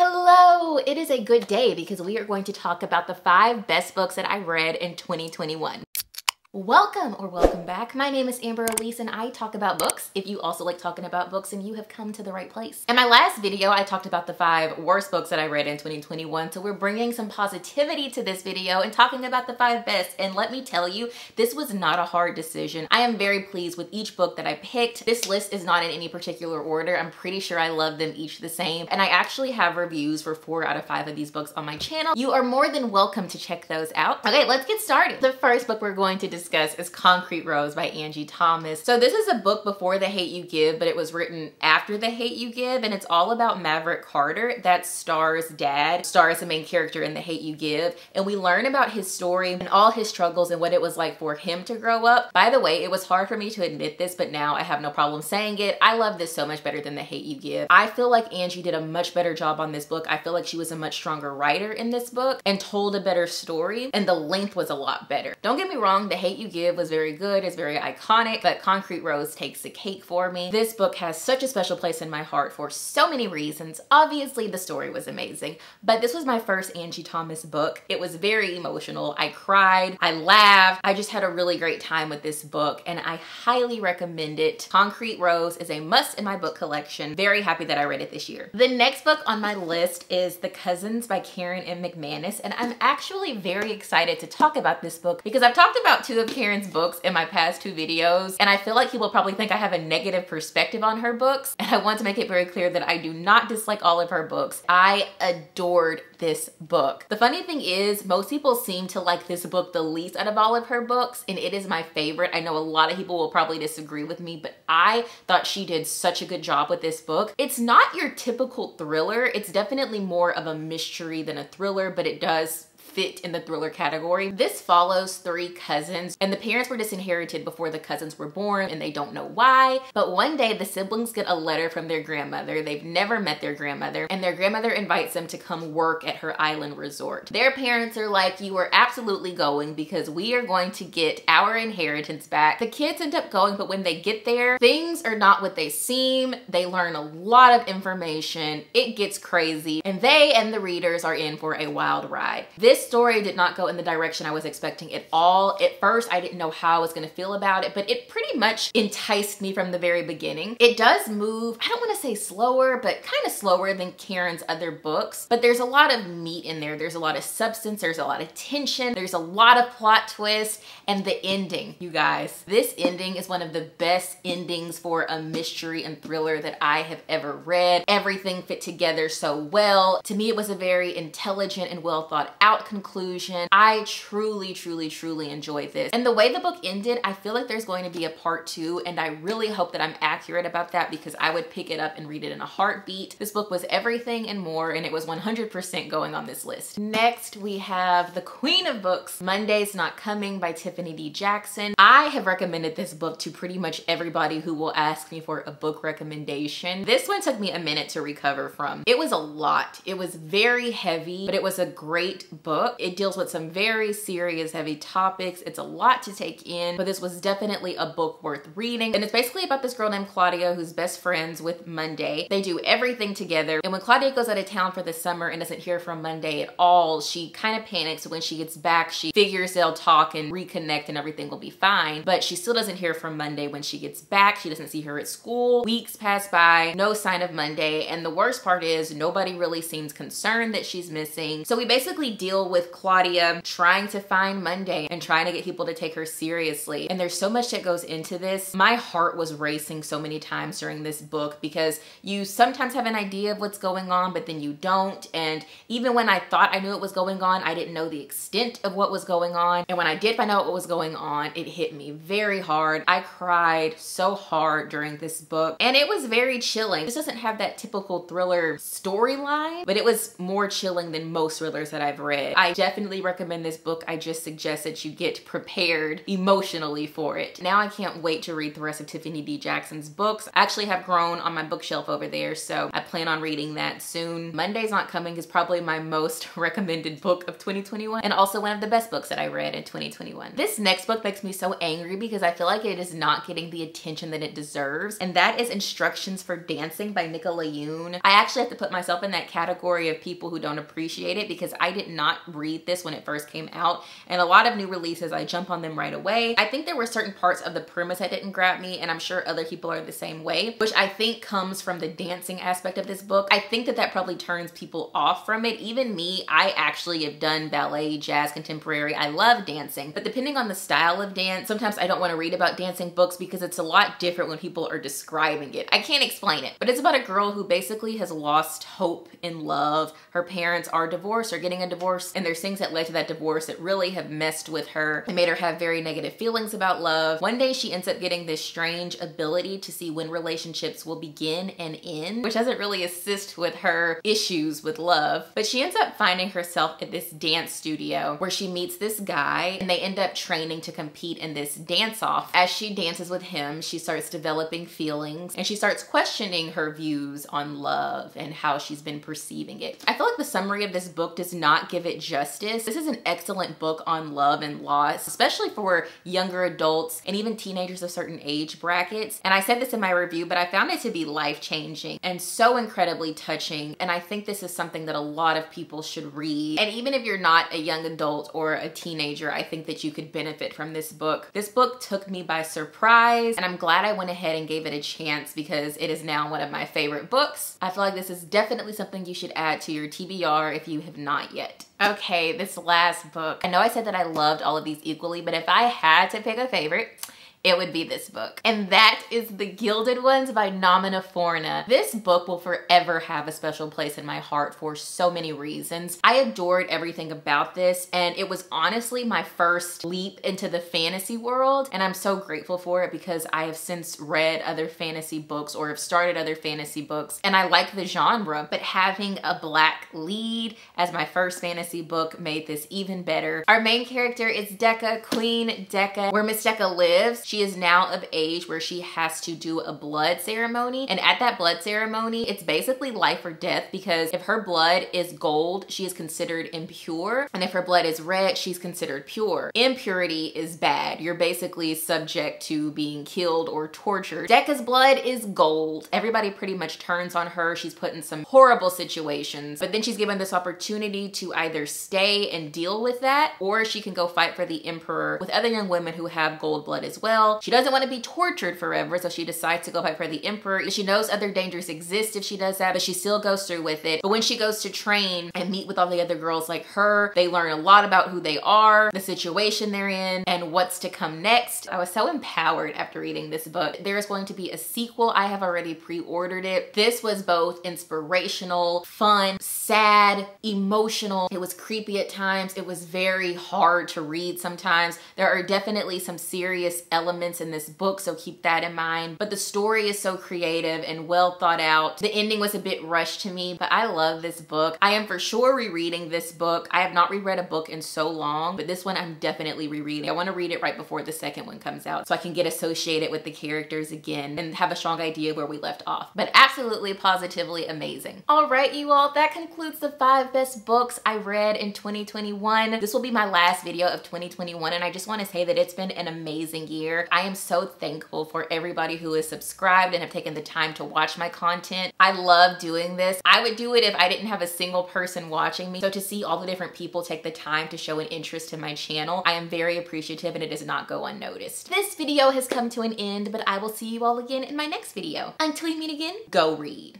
Hello! It is a good day because we are going to talk about the 5 best books that I read in 2021. Welcome or welcome back. My name is Amber Alise and I talk about books. If you also like talking about books, then you have come to the right place. In my last video, I talked about the 5 worst books that I read in 2021. So we're bringing some positivity to this video and talking about the 5 best. And let me tell you, this was not a hard decision. I am very pleased with each book that I picked. This list is not in any particular order. I'm pretty sure I love them each the same. And I actually have reviews for 4 out of 5 of these books on my channel. You are more than welcome to check those out. Okay, let's get started. The first book we're going to discuss is Concrete Rose by Angie Thomas. So this is a book before The Hate U Give, but it was written after The Hate U Give, and it's all about Maverick Carter. That's Starr's dad. Starr is the main character in The Hate U Give, and we learn about his story and all his struggles and what it was like for him to grow up. By the way, it was hard for me to admit this, but now I have no problem saying it. I love this so much better than The Hate U Give. I feel like Angie did a much better job on this book. I feel like she was a much stronger writer in this book and told a better story, and the length was a lot better. Don't get me wrong, The Hate U Give was very good, it's very iconic, but Concrete Rose takes the cake for me. This book has such a special place in my heart for so many reasons. Obviously, the story was amazing, but this was my first Angie Thomas book. It was very emotional. I cried, I laughed, I just had a really great time with this book, and I highly recommend it. Concrete Rose is a must in my book collection. Very happy that I read it this year. The next book on my list is The Cousins by Karen M. McManus, and I'm actually very excited to talk about this book because I've talked about two of Karen's books in my past 2 videos, and I feel like he will probably think I have a negative perspective on her books, and I want to make it very clear that I do not dislike all of her books. I adored this book. The funny thing is, most people seem to like this book the least out of all of her books, and it is my favorite. I know a lot of people will probably disagree with me, but I thought she did such a good job with this book. It's not your typical thriller. It's definitely more of a mystery than a thriller, but it does fit in the thriller category. This follows 3 cousins, and the parents were disinherited before the cousins were born, and they don't know why, but one day the siblings get a letter from their grandmother. They've never met their grandmother, and their grandmother invites them to come work at her island resort. Their parents are like, you are absolutely going because we are going to get our inheritance back. The kids end up going, but when they get there, things are not what they seem. They learn a lot of information. It gets crazy, and they and the readers are in for a wild ride. This story did not go in the direction I was expecting at all. At first, I didn't know how I was going to feel about it, but it pretty much enticed me from the very beginning. It does move, I don't want to say slower, but kind of slower than Karen's other books, but there's a lot of meat in there. There's a lot of substance. There's a lot of tension. There's a lot of plot twist, and the ending, you guys. This ending is one of the best endings for a mystery and thriller that I have ever read. Everything fit together so well. To me, it was a very intelligent and well thought out conclusion. I truly, truly, truly enjoyed this. And the way the book ended, I feel like there's going to be a part 2, and I really hope that I'm accurate about that because I would pick it up and read it in a heartbeat. This book was everything and more, and it was 100% going on this list. Next, we have the Queen of Books, Monday's Not Coming by Tiffany D. Jackson. I have recommended this book to pretty much everybody who will ask me for a book recommendation. This one took me a minute to recover from. It was a lot. It was very heavy, but it was a great book. It deals with some very serious, heavy topics. It's a lot to take in, but this was definitely a book worth reading. And it's basically about this girl named Claudia who's best friends with Monday. They do everything together. And when Claudia goes out of town for the summer and doesn't hear from Monday at all, she kind of panics. When she gets back, she figures they'll talk and reconnect and everything will be fine. But she still doesn't hear from Monday when she gets back. She doesn't see her at school. Weeks pass by, no sign of Monday. And the worst part is nobody really seems concerned that she's missing. So we basically deal with Claudia trying to find Monday and trying to get people to take her seriously. And there's so much that goes into this. My heart was racing so many times during this book because you sometimes have an idea of what's going on, but then you don't. And even when I thought I knew what was going on, I didn't know the extent of what was going on. And when I did find out what was going on, it hit me very hard. I cried so hard during this book, and it was very chilling. This doesn't have that typical thriller storyline, but it was more chilling than most thrillers that I've read. I definitely recommend this book. I just suggest that you get prepared emotionally for it. Now I can't wait to read the rest of Tiffany D. Jackson's books. I actually have grown on my bookshelf over there, so I plan on reading that soon. Monday's Not Coming is probably my most recommended book of 2021 and also one of the best books that I read in 2021. This next book makes me so angry because I feel like it is not getting the attention that it deserves, and that is Instructions for Dancing by Nicola Yoon. I actually have to put myself in that category of people who don't appreciate it because I did not read this when it first came out, and a lot of new releases I jump on them right away. I think there were certain parts of the premise that didn't grab me, and I'm sure other people are the same way, which I think comes from the dancing aspect of this book. I think that that probably turns people off from it. Even me, I actually have done ballet, jazz, contemporary. I love dancing, but depending on the style of dance, sometimes I don't want to read about dancing books because it's a lot different when people are describing it. I can't explain it, but it's about a girl who basically has lost hope in love. Her parents are divorced or getting a divorce, and there's things that led to that divorce that really have messed with her and made her have very negative feelings about love. One day she ends up getting this strange ability to see when relationships will begin and end, which doesn't really assist with her issues with love, but she ends up finding herself at this dance studio where she meets this guy and they end up training to compete in this dance off. As she dances with him, she starts developing feelings and she starts questioning her views on love and how she's been perceiving it. I feel like the summary of this book does not give it justice. This is an excellent book on love and loss, especially for younger adults and even teenagers of certain age brackets. And I said this in my review, but I found it to be life-changing and so incredibly touching. And I think this is something that a lot of people should read. And even if you're not a young adult or a teenager, I think that you could benefit from this book. This book took me by surprise, and I'm glad I went ahead and gave it a chance because it is now one of my favorite books. I feel like this is definitely something you should add to your TBR if you have not yet. Okay, this last book. I know I said that I loved all of these equally, but if I had to pick a favorite, it would be this book. And that is The Gilded Ones by Namina Forna. This book will forever have a special place in my heart for so many reasons. I adored everything about this, and it was honestly my first leap into the fantasy world, and I'm so grateful for it because I have since read other fantasy books or have started other fantasy books, and I like the genre, but having a Black lead as my first fantasy book made this even better. Our main character is Deka, Queen Deka, where Miss Deka lives. She is now of age where she has to do a blood ceremony. And at that blood ceremony, it's basically life or death because if her blood is gold, she is considered impure. And if her blood is red, she's considered pure. Impurity is bad. You're basically subject to being killed or tortured. Deka's blood is gold. Everybody pretty much turns on her. She's put in some horrible situations, but then she's given this opportunity to either stay and deal with that, or she can go fight for the emperor with other young women who have gold blood as well. She doesn't want to be tortured forever, so she decides to go fight for the emperor. She knows other dangers exist if she does that, but she still goes through with it. But when she goes to train and meet with all the other girls like her, they learn a lot about who they are, the situation they're in, and what's to come next. I was so empowered after reading this book. There is going to be a sequel. I have already pre-ordered it. This was both inspirational, fun, sad, emotional. It was creepy at times. It was very hard to read sometimes. There are definitely some serious elements in this book, so keep that in mind. But the story is so creative and well thought out. The ending was a bit rushed to me, but I love this book. I am for sure rereading this book. I have not reread a book in so long, but this one I'm definitely rereading. I want to read it right before the second one comes out so I can get associated with the characters again and have a strong idea where we left off. But absolutely, positively amazing. All right, you all, that concludes the 5 best books I read in 2021. This will be my last video of 2021, and I just want to say that it's been an amazing year. I am so thankful for everybody who is subscribed and have taken the time to watch my content. I love doing this. I would do it if I didn't have a single person watching me. So to see all the different people take the time to show an interest to my channel, I am very appreciative and it does not go unnoticed. This video has come to an end, but I will see you all again in my next video. Until we meet again, go read.